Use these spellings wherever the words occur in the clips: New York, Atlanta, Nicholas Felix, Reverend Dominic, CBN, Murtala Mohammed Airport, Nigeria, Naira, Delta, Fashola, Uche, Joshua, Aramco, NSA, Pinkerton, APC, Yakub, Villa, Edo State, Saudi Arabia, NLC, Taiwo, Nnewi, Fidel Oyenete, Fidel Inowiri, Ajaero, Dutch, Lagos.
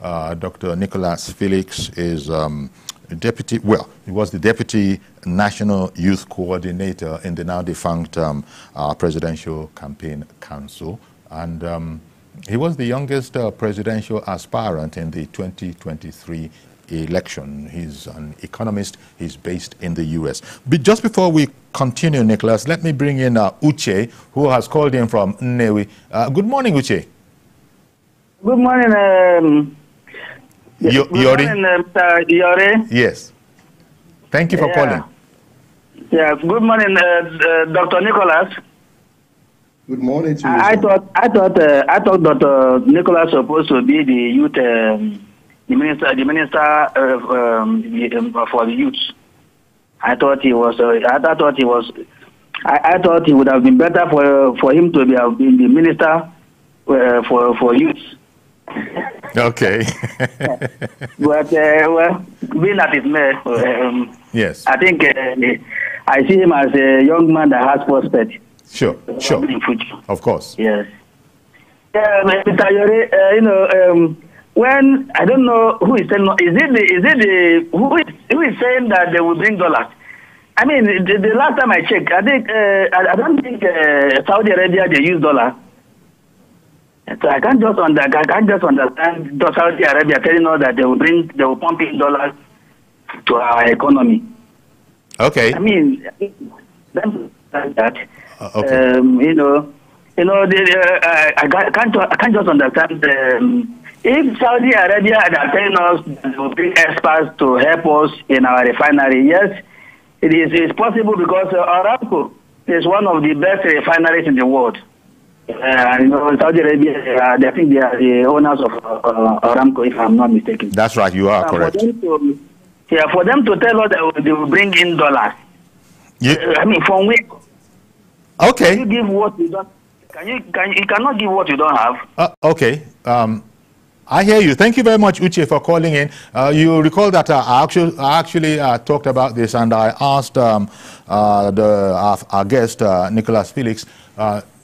Dr. Nicholas Felix is deputy, well, he was the deputy national youth coordinator in the now defunct Presidential Campaign Council, and he was the youngest presidential aspirant in the 2023 election. He's an economist. He's based in the U.S. But just before we continue, Nicholas, let me bring in Uche, who has called in from Nnewi. Good morning, Uche. Good morning, Yori. Good morning, Mr. Yori. Yes. Thank you for calling. Yes. Good morning, Dr. Nicholas. Good morning to you. I thought Dr. Nicholas was supposed to be the youth. The minister for the youth. I thought it would have been better for him to have been the minister for youth. Okay. But well, being at his mayor, yes, I think I see him as a young man that has prospect. Sure, sure. Of course. Yes. Yeah, Mr. Yori, you know. When I don't know who is saying, who is saying that they will bring dollars? I mean, the last time I checked, I think I don't think Saudi Arabia they use dollars. So I can't just understand Saudi Arabia telling us that they will pump in dollars to our economy. Okay. I mean, that. Okay. You know, I can't just understand. If Saudi Arabia are telling us to bring experts to help us in our refinery, yes, it is possible because Aramco is one of the best refineries in the world. You know, Saudi Arabia, I think they are the owners of Aramco, if I'm not mistaken. That's right, you are correct. For them to tell us that they will bring in dollars. Yeah. I mean, from where? Okay. Can you give what you don't? You cannot give what you don't have. Okay. I hear you. Thank you very much, Uche, for calling in. You recall that I actually talked about this, and I asked our guest, Nicholas Felix,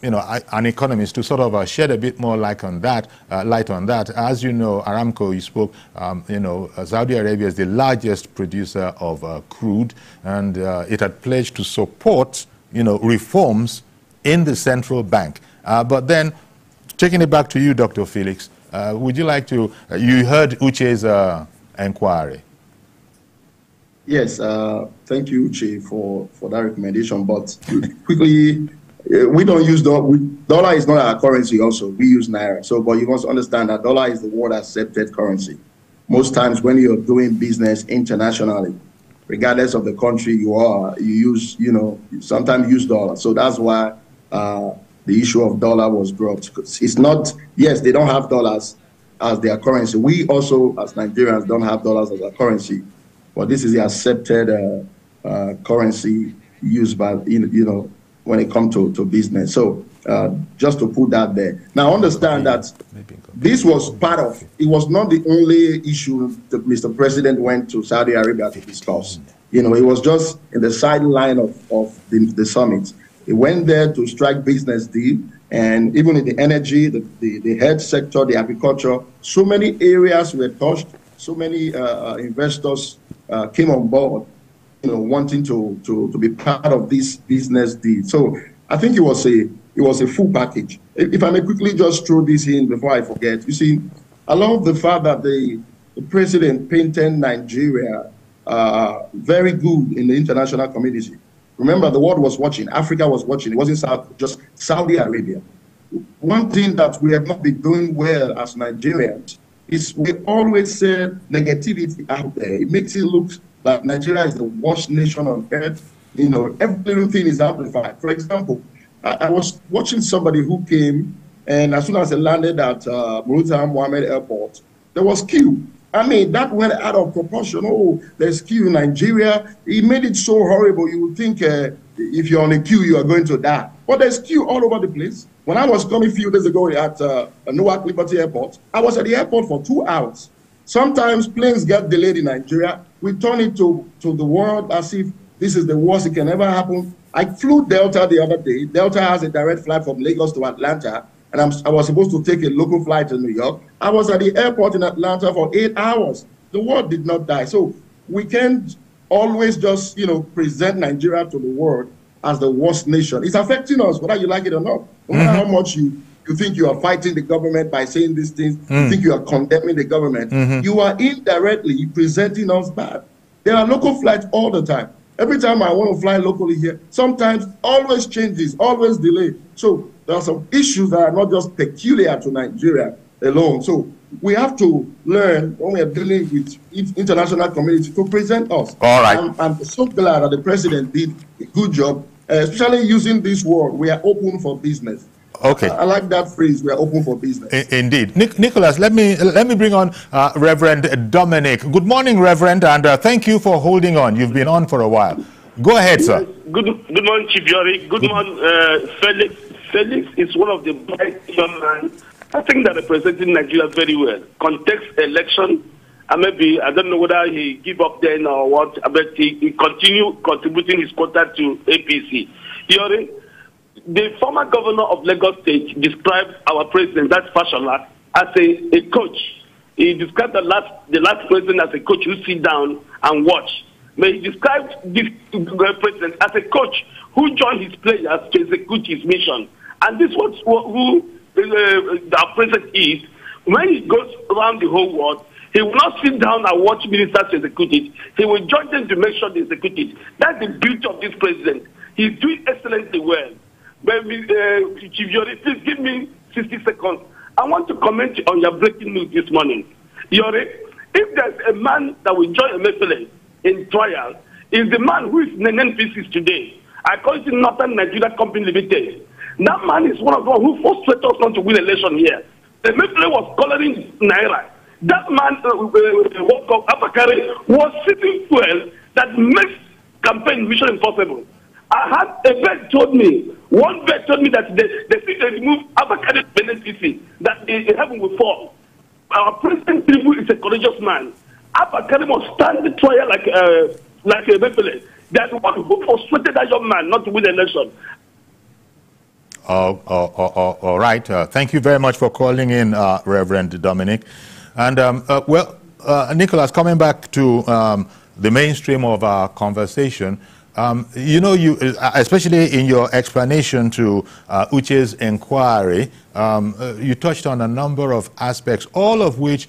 you know, an economist, to sort of shed a bit more light on that. As you know, Aramco, you spoke, you know, Saudi Arabia is the largest producer of crude, and it had pledged to support, you know, reforms in the central bank. But then, taking it back to you, Dr. Felix, would you like to? You heard Uche's inquiry. Yes, thank you, Uche, for that recommendation. But quickly, we don't use dollar is not our currency. Also, we use naira. So, but you must understand that dollar is the world accepted currency. Most times, when you're doing business internationally, regardless of the country you are, you sometimes use dollar. So that's why. The issue of dollar was dropped. It's not, yes, they don't have dollars as their currency. We also, as Nigerians, don't have dollars as our currency. But this is the accepted currency used by, you know, when it comes to business. So just to put that there. Now, understand that this was part of, it was not the only issue that Mr. President went to Saudi Arabia to discuss. You know, it was just in the sideline of the summit. He went there to strike business deal, and even in the energy, the health sector, the agriculture, so many areas were touched. So many investors came on board, you know, wanting to be part of this business deal. So I think it was a full package. If I may quickly just throw this in before I forget, you see, I love the fact that the president painted Nigeria very good in the international community. Remember, the world was watching. Africa was watching. It wasn't just Saudi Arabia. One thing that we have not been doing well as Nigerians is we always say negativity out there. It makes it look like Nigeria is the worst nation on earth. You know, everything is amplified. For example, I was watching somebody who came, and as soon as they landed at Murtala Mohammed Airport, there was queue. I mean, that went out of proportion. Oh, there's queue in Nigeria. It made it so horrible. You would think if you're on a queue, you are going to die. But there's queue all over the place. When I was coming a few days ago at Newark Liberty Airport, I was at the airport for 2 hours. Sometimes planes get delayed in Nigeria. We turn it to the world as if this is the worst it can ever happen. I flew Delta the other day. Delta has a direct flight from Lagos to Atlanta. and I was supposed to take a local flight to New York. I was at the airport in Atlanta for 8 hours. The world did not die. So we can't always just, you know, present Nigeria to the world as the worst nation. It's affecting us, whether you like it or not. No matter how much you think you are fighting the government by saying these things, you think you are condemning the government, you are indirectly presenting us bad. There are local flights all the time. Every time I want to fly locally here, sometimes always changes, always delay. So there are some issues that are not just peculiar to Nigeria alone. So we have to learn when we are dealing with international community to present us. All right. I'm so glad that the president did a good job, especially using this word, we are open for business. Okay. I like that phrase, we are open for business. Indeed. Nicholas, let me bring on Reverend Dominic. Good morning, Reverend, and thank you for holding on. You've been on for a while. Go ahead, sir. Good morning, Chief Yori. Good morning, Felix. Felix is one of the bright young men. I think that representing Nigeria very well. Context election, and maybe, I don't know whether he give up then or what, but he continue contributing his quota to APC. Yori, the former governor of Lagos State described our president, that's Fashola, as a coach. He described the last president as a coach who sit down and watch. But he described this president as a coach who joined his players to execute his mission. And this was who our president is. When he goes around the whole world, he will not sit down and watch ministers execute it. He will join them to make sure they execute it. That's the beauty of this president. He's doing excellently well. Chief Yori, please give me 60 seconds. I want to comment on your breaking news this morning. Yori, if there's a man that will join MFLA in trial, is the man who is in NPCs today. I call it Northern Nigeria Company Limited. That man is one of those who frustrated us not to win election here. The MFLA was coloring Naira. That man, Abba Kyari, was sitting well that makes campaign mission impossible. I had a vet told me, one vet told me that they remove Abba Kyari's benefit, that the heaven will fall. Our president Taiwo is a courageous man. Abba Kyari must stand the trial like a rebel. That's one who frustrated that young man not to win the election. All right. Thank you very much for calling in, Reverend Dominic. And, Nicholas, coming back to the mainstream of our conversation, you know, you, especially in your explanation to Uche's inquiry, you touched on a number of aspects, all of which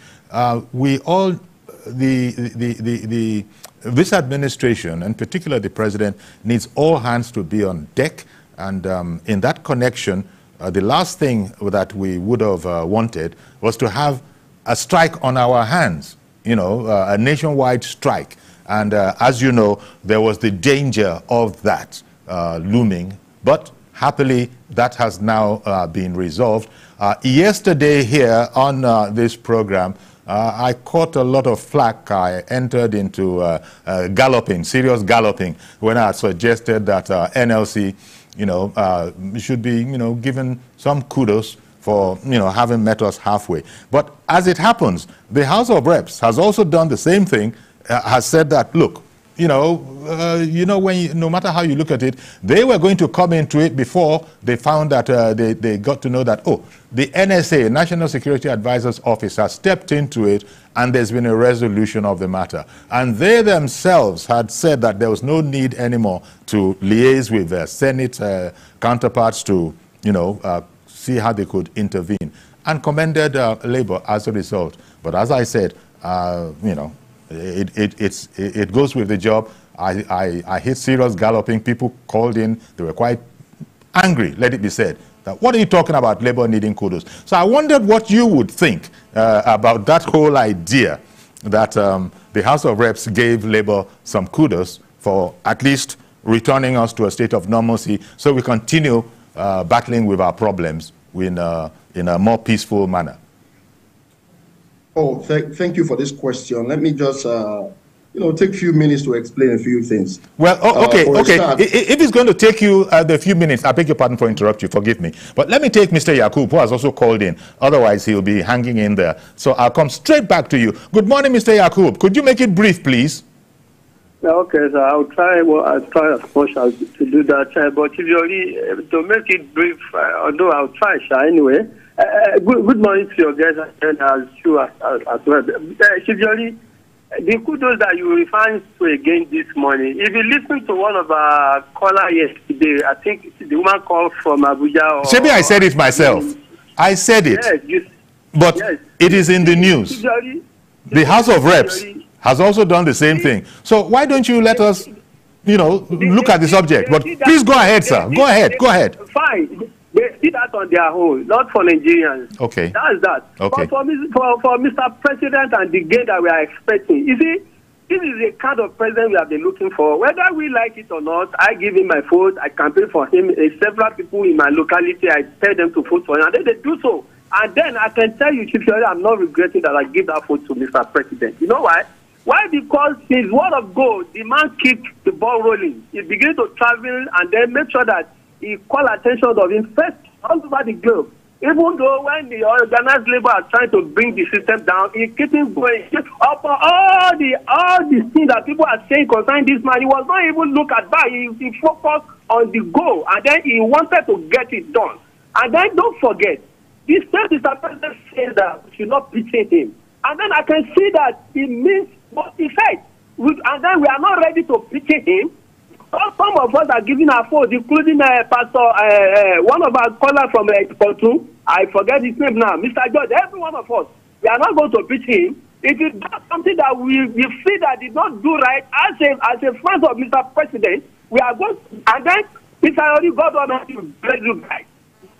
this administration, and particularly the president, needs all hands to be on deck. And in that connection, the last thing that we would have wanted was to have a strike on our hands, you know, a nationwide strike. And as you know, there was the danger of that looming. But happily, that has now been resolved. Yesterday here on this program, I caught a lot of flack. I entered into serious galloping, when I suggested that NLC, you know, should be, you know, given some kudos for, you know, having met us halfway. But as it happens, the House of Reps has also done the same thing, has said that, look, no matter how you look at it, they were going to come into it before they found that they got to know that, oh, the NSA, National Security Advisor's Office, has stepped into it, and there's been a resolution of the matter. And they themselves had said that there was no need anymore to liaise with their Senate counterparts to, you know, see how they could intervene, and commended Labour as a result. But as I said, you know, it goes with the job. I hit serious galloping. People called in. They were quite angry, let it be said. That, what are you talking about, Labour needing kudos? So I wondered what you would think about that whole idea that the House of Reps gave Labour some kudos for at least returning us to a state of normalcy so we continue battling with our problems in a more peaceful manner. Oh, thank you for this question. Let me just, take a few minutes to explain a few things. Well, okay. If it's going to take you the few minutes, I beg your pardon for interrupting you, forgive me. But let me take Mr. Yakub, who has also called in. Otherwise, he'll be hanging in there. So I'll come straight back to you. Good morning, Mr. Yakub. Could you make it brief, please? Okay, so I'll try as much as to do that. But if you only to make it brief, although I'll try, anyway. Good morning to your guys and as well. If you only, the kudos that you referred to again this morning. If you listen to one of our callers yesterday, I think the woman called from Abuja. Or, maybe I said it myself. I said it. Yes, it is in the news. Usually, the House of Reps has also done the same thing. So why don't you let us, look at the subject? But please go ahead, sir. Go ahead. Go ahead. Fine. They see that on their whole, not for Nigerians. Okay. That's that. Okay. But for Mr. President and the gain that we are expecting, you see, this is the kind of president we have been looking for. Whether we like it or not, I give him my vote. I campaign for him. Several people in my locality, I tell them to vote for him, and then they do so. And then I can tell you, Chief Yori, I'm not regretting that I give that vote to Mr. President. You know why? Why? Because his word of goal, the man keeps the ball rolling. He begins to travel and then make sure that he calls attention to him first all over the globe. Even though when the organized labor are trying to bring the system down, he keeps going up on all the things that people are saying concerning this man. He was not even look at that. He focused on the goal and then he wanted to get it done. And then don't forget, this Mr. President says that we should not pity him. And then I can see that he means what he said. And then we are not ready to pity him. Some of us are giving our vote, including Pastor, one of our callers from Porto, I forget his name now, Mr. George, every one of us, we are not going to pity him. It is something that we feel that did not do right. As a friend of Mr. President, we are going to, and then Mr. Yori, God Almighty, bless you guys.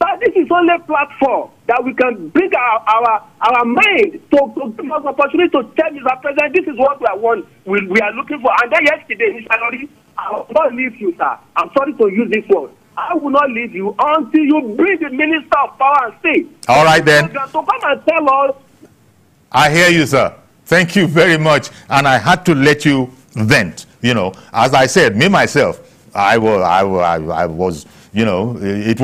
So this is only a platform that we can bring our mind to give us opportunity to tell Mr. President, this is what we are looking for. And then yesterday, Mr. Yori, I will not leave you, sir. I'm sorry to use this word. I will not leave you until you bring the Minister of Power and State. All right, then. To come and tell us. I hear you, sir. Thank you very much. And I had to let you vent. As I said, me myself, I was. It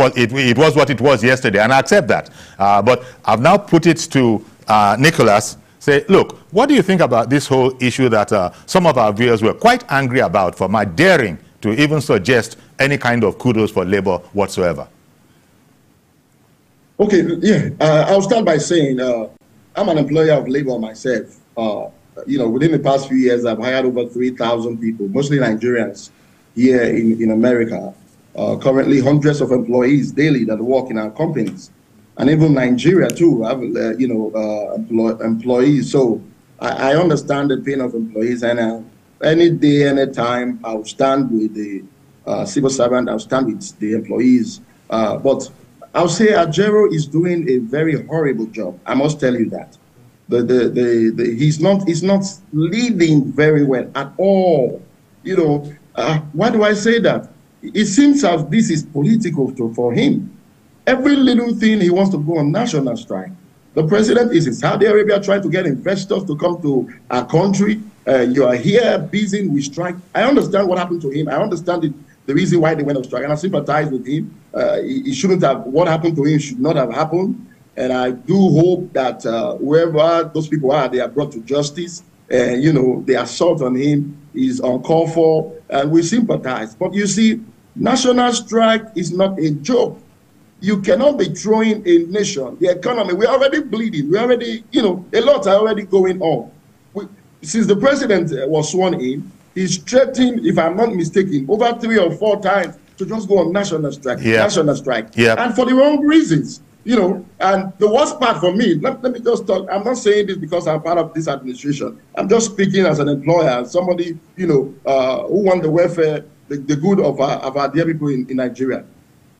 was what it was yesterday, and I accept that. But I've now put it to Nicholas. Say, look, what do you think about this whole issue that some of our viewers were quite angry about for my daring to even suggest any kind of kudos for labor whatsoever? Okay, yeah, I'll start by saying I'm an employer of labor myself. Within the past few years, I've hired over 3,000 people, mostly Nigerians, here in America. Currently, hundreds of employees daily that work in our companies. And even Nigeria, too, have, employees. So I understand the pain of employees. And any day, any time, I'll stand with the civil servant. I'll stand with the employees. But I'll say Ajaero is doing a very horrible job. I must tell you that. He's not leading very well at all. Why do I say that? It seems as this is political for him. Every little thing he wants to go on national strike. The president is in Saudi Arabia trying to get investors to come to our country. You are here busy with strike. I understand what happened to him. I understand the reason why they went on strike, and I sympathize with him. What happened to him should not have happened. And I do hope that whoever those people are, they are brought to justice. And the assault on him is uncalled for, and we sympathize. But you see, national strike is not a joke. You cannot be throwing a nation, the economy. We're already bleeding. We're already, a lot are already going on. Since the president was sworn in, he's threatened, if I'm not mistaken, over 3 or 4 times to just go on national strike, and for the wrong reasons, And the worst part for me, let me just talk. I'm not saying this because I'm part of this administration. I'm just speaking as an employer, somebody, who wants the welfare, the good of our dear people in Nigeria.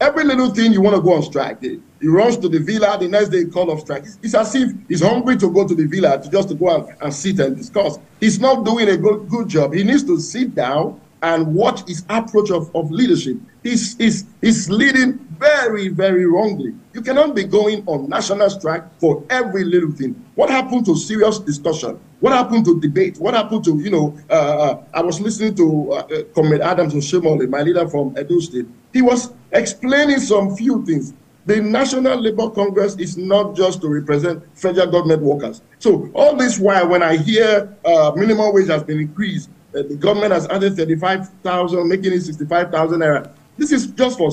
Every little thing you want to go on strike, he runs to the villa, the next day he calls off strike. It's as if he's hungry to go to the villa just to go and sit and discuss. He's not doing a good job. He needs to sit down and watch his approach of leadership. He's leading very, very wrongly. You cannot be going on national strike for every little thing. What happened to serious discussion? What happened to debate? What happened to, I was listening to Commander Adams O'Sheomoli, my leader from Edo State. He was explaining some few things. The National Labour Congress is not just to represent federal government workers. So all this while, when I hear minimum wage has been increased, the government has added 35,000, making it 65,000 naira. This is just for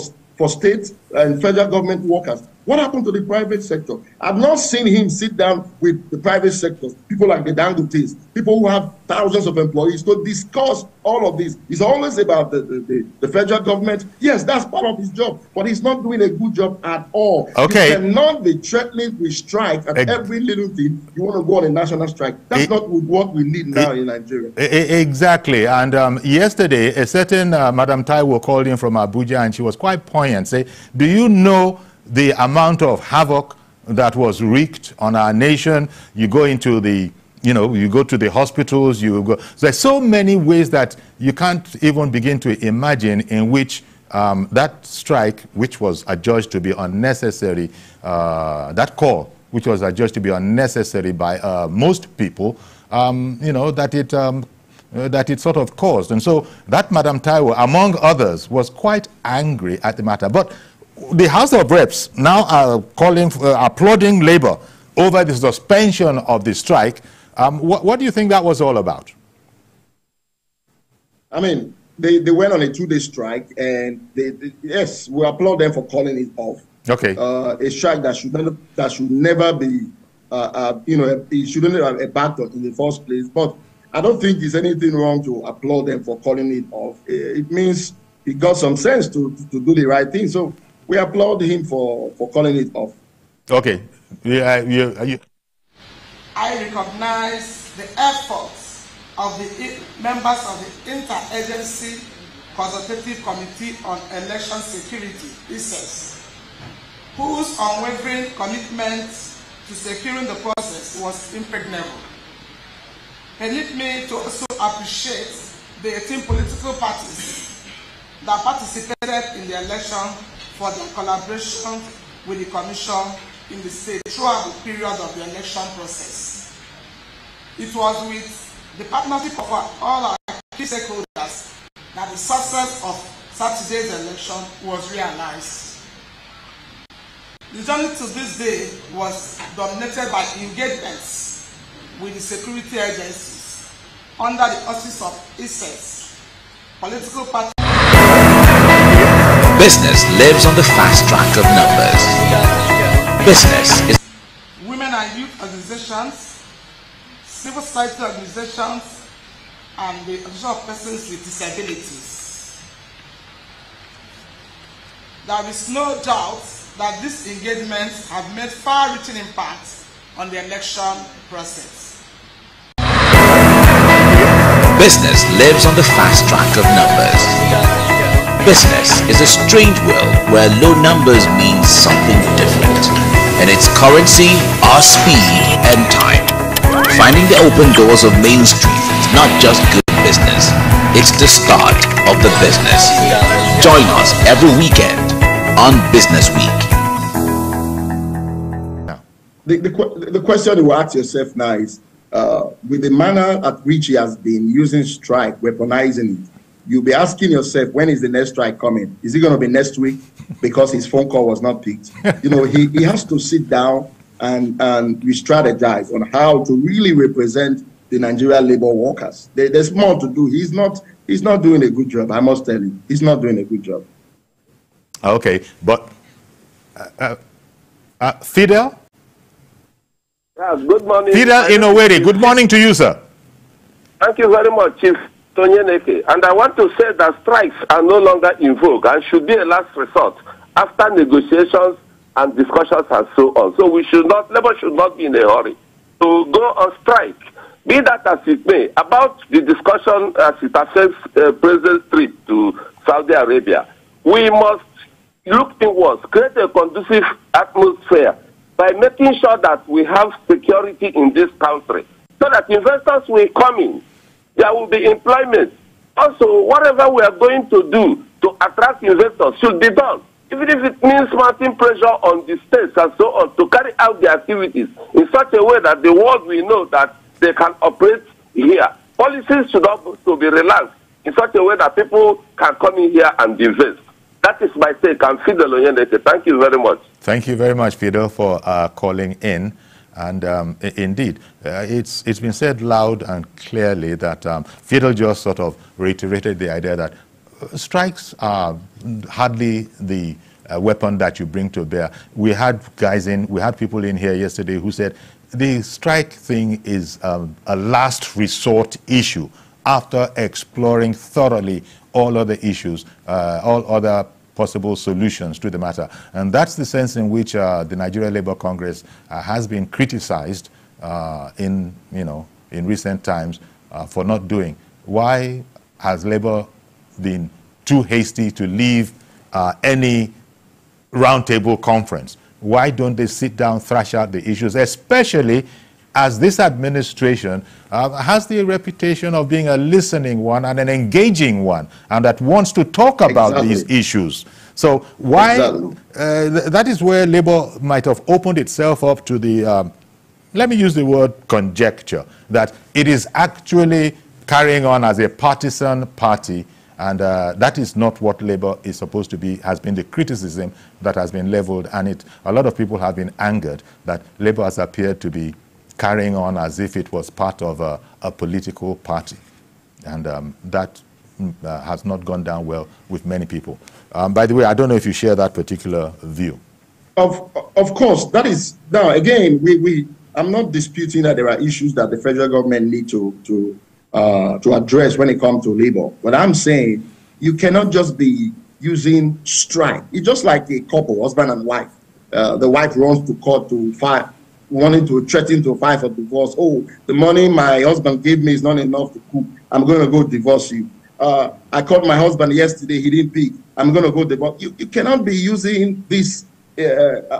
state and federal government workers. What happened to the private sector? I've not seen him sit down with the private sector, people like the Dangotes, people who have thousands of employees, to discuss all of this. It's always about the federal government. Yes, that's part of his job, but he's not doing a good job at all. Okay. You cannot be threatening with strike at every little thing. You want to go on a national strike. That's not what we need now in Nigeria. Exactly. And yesterday, a certain Madam Taiwo called in from Abuja, and she was quite poignant. Say, do you know the amount of havoc that was wreaked on our nation? You go into the, you know, you go to the hospitals, you go. There's so many ways that you can't even begin to imagine in which that strike, which was adjudged to be unnecessary, that call, which was adjudged to be unnecessary by most people, you know, that it sort of caused. And so that Madam Taiwo, among others, was quite angry at the matter. But the House of Reps now are calling, applauding Labour over the suspension of the strike. What do you think that was all about? I mean, they went on a two-day strike, and yes, we applaud them for calling it off. Okay, a strike that should never be, you know, it shouldn't have a battle in the first place. But I don't think there's anything wrong to applaud them for calling it off. It means he got some sense to do the right thing. So we applaud him for calling it off. Okay. I recognize the efforts of the members of the Interagency Consultative Committee on Election Security, ESSES, whose unwavering commitment to securing the process was impregnable. Permit me to also appreciate the 18 political parties that participated in the election for their collaboration with the Commission in the state throughout the period of the election process. It was with the partnership of all our key stakeholders that the success of Saturday's election was realized. The journey to this day was dominated by engagements with the security agencies under the auspices of ESSES, political parties. Business lives on the fast track of numbers. Business is women and youth organizations, civil society organizations, and the organization of persons with disabilities. There is no doubt that these engagements have made far-reaching impact on the election process. Business lives on the fast track of numbers. Business is a strange world where low numbers mean something different, and its currency are speed and time. Finding the open doors of Main Street is not just good business, it's the start of the business. Join us every weekend on Business Week. Now, the question you ask yourself now is, with the manner at which he has been using strike, weaponizing it, you'll be asking yourself, when is the next strike coming? Is it going to be next week? Because his phone call was not picked. You know, he has to sit down and re-strategize on how to really represent the Nigerian labor workers. There's more to do. He's not doing a good job, I must tell you. He's not doing a good job. Okay, but Fidel? Good morning. Fidel Inowiri, good morning to you, sir. Thank you very much, Chief. And I want to say that strikes are no longer in vogue and should be a last resort after negotiations and discussions and so on. So we should not, labor should not be in a hurry to go on strike. Be that as it may, about the discussion as it affects President's trip to Saudi Arabia, we must look inwards, create a conducive atmosphere by making sure that we have security in this country so that investors will come in. There will be employment. Also, whatever we are going to do to attract investors should be done, even if it means mounting pressure on the states and so on to carry out their activities in such a way that the world will know that they can operate here. Policies should also be relaxed in such a way that people can come in here and invest. That is my take. I'm Fidel Oyenete. Thank you very much. Thank you very much, Fidel, for calling in. And indeed, it's been said loud and clearly that Fidel just sort of reiterated the idea that strikes are hardly the weapon that you bring to bear. We had guys in, we had people in here yesterday who said the strike thing is a last resort issue after exploring thoroughly all other issues, all other possible solutions to the matter. And that's the sense in which the Nigeria Labour Congress has been criticized in recent times for not doing. Why has Labour been too hasty to leave any roundtable conference? Why don't they sit down, thrash out the issues, especially as this administration has the reputation of being a listening one and an engaging one, and that wants to talk about these issues. So why, that is where Labour might have opened itself up to the, let me use the word conjecture, that it is actually carrying on as a partisan party, and that is not what Labour is supposed to be, has been the criticism that has been leveled, and a lot of people have been angered that Labour has appeared to be carrying on as if it was part of a political party. And that has not gone down well with many people. By the way, I don't know if you share that particular view. Of course, that is, now again, I'm not disputing that there are issues that the federal government need to address when it comes to labor. But I'm saying you cannot just be using strike. It's just like a couple, husband and wife. The wife runs to court to fire, wanting to threaten to file for divorce. Oh, the money my husband gave me is not enough to cook. I'm going to go divorce you. I called my husband yesterday. He didn't pick. I'm going to go divorce you. You cannot be using this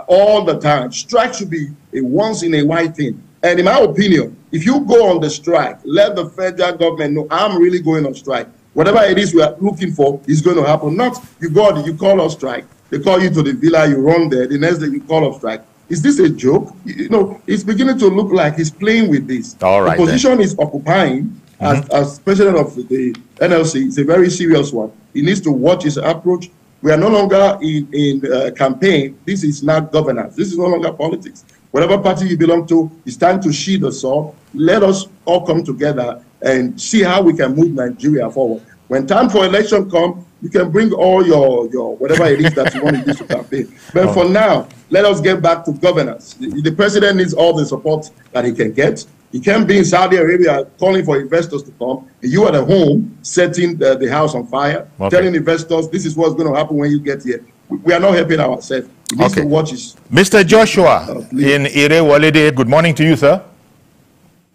all the time. Strike should be a once in a while thing. And in my opinion, if you go on the strike, let the federal government know I'm really going on strike. Whatever it is we are looking for is going to happen. Not you go, you call off strike. They call you to the villa. You run there. The next day you call off strike. Is this a joke? You know, it's beginning to look like he's playing with this. All right, the position he's occupying as president of the NLC is a very serious one. He needs to watch his approach. We are no longer in campaign. This is not governance. This is no longer politics. Whatever party you belong to, it's time to sheathe us all. Let us all come together and see how we can move Nigeria forward. When time for election comes, you can bring all your whatever it is that you want to use to campaign. But for now, let us get back to governance. The president needs all the support that he can get. He can't be in Saudi Arabia calling for investors to come. You are at home setting the house on fire, telling investors this is what's going to happen when you get here. We are not helping ourselves. He needs to watch his... Mr. Joshua in Ire-Olede, good morning to you, sir.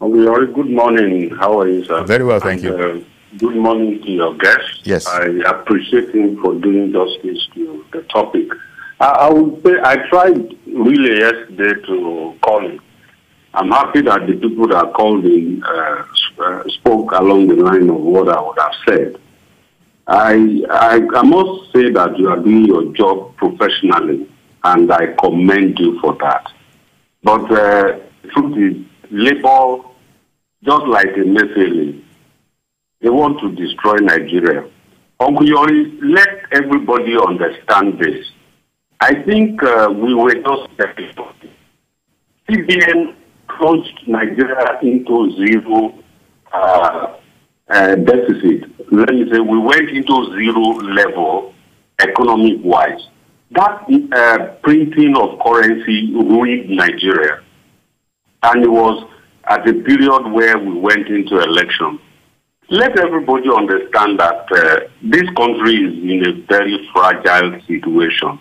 Good morning. How are you, sir? Very well, thank you. Good morning to your guest. Yes. I appreciate him for doing justice to the topic. I would say I tried really yesterday to call him. I'm happy that the people that called him spoke along the line of what I would have said. I must say that you are doing your job professionally, and I commend you for that. But the truth is, Labour, just like the MFLA, they want to destroy Nigeria. Uncle Yori, let everybody understand this. I think we were not successful. CBN plunged Nigeria into zero deficit. Let me say, we went into zero level economic-wise. That printing of currency ruined Nigeria. And it was at a period where we went into election. Let everybody understand that this country is in a very fragile situation.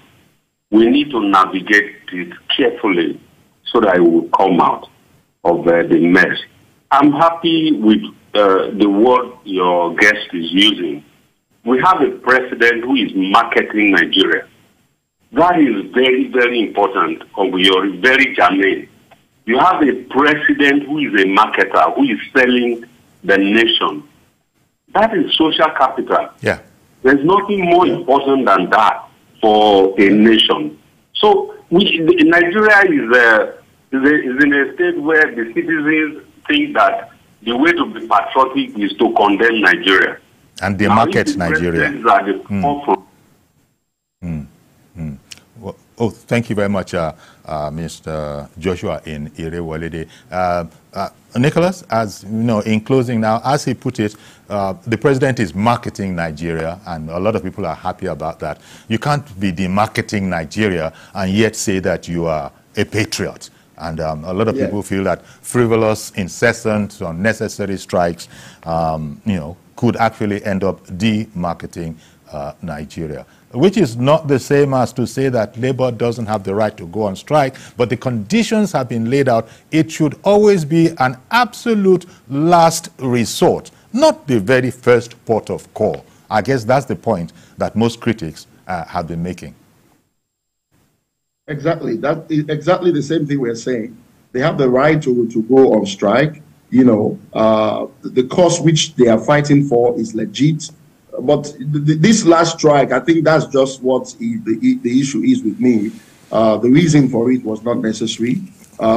We need to navigate it carefully so that it will come out of the mess. I'm happy with the word your guest is using. We have a president who is marketing Nigeria. That is very, very important. You're very germane. You have a president who is a marketer, who is selling the nation. That is social capital. Yeah. There's nothing more important than that for a nation. So Nigeria is in a state where the citizens think that the way to be patriotic is to condemn Nigeria. And they market Nigeria. Are the Oh, thank you very much, Mr. Joshua in Ire-Olede. Nicholas, as you know, in closing now, as he put it, the president is marketing Nigeria, and a lot of people are happy about that. You can't be demarketing Nigeria and yet say that you are a patriot. And a lot of people feel that frivolous, incessant, unnecessary strikes, you know, could actually end up demarketing Nigeria, which is not the same as to say that labor doesn't have the right to go on strike, but the conditions have been laid out. It should always be an absolute last resort, not the very first port of call. I guess that's the point that most critics have been making. Exactly. That is exactly the same thing we're saying. They have the right to go on strike. You know, the cause which they are fighting for is legit. But this last strike, I think that's just what the issue is with me. The reason for it was not necessary. There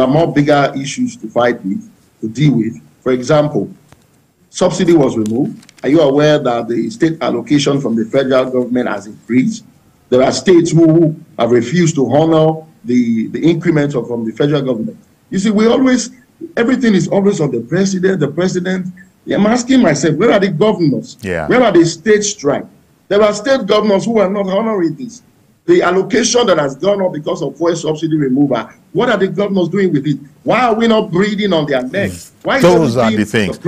are more bigger issues to fight with, to deal with. For example, subsidy was removed. Are you aware that the state allocation from the federal government has increased? There are states who have refused to honor the increments from the federal government. You see, we always, everything is always on the president, I'm asking myself, where are the governors? Yeah. Where are the state strike? There are state governors who are not honoring this. The allocation that has gone up because of fuel subsidy removal, what are the governors doing with it? Why are we not breathing on their necks? Why those are the things. The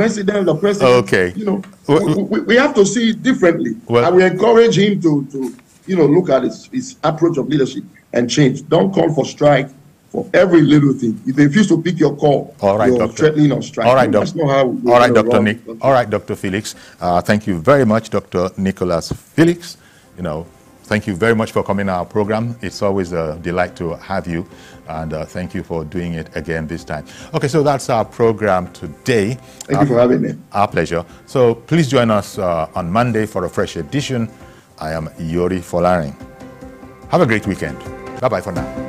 president. Okay. You know, we have to see it differently. Well, I will encourage him to you know, look at his approach of leadership and change. Don't call for strike for every little thing. If they refuse to pick your call, you're threatening on strike. All right, Doctor. All right, Dr. Felix. Thank you very much, Dr. Nicholas Felix. You know, thank you very much for coming to our program. It's always a delight to have you, and thank you for doing it again this time. Okay, so that's our program today. Thank you for having me. Our pleasure. So please join us on Monday for a fresh edition. I am Yori Folarin. Have a great weekend. Bye-bye for now.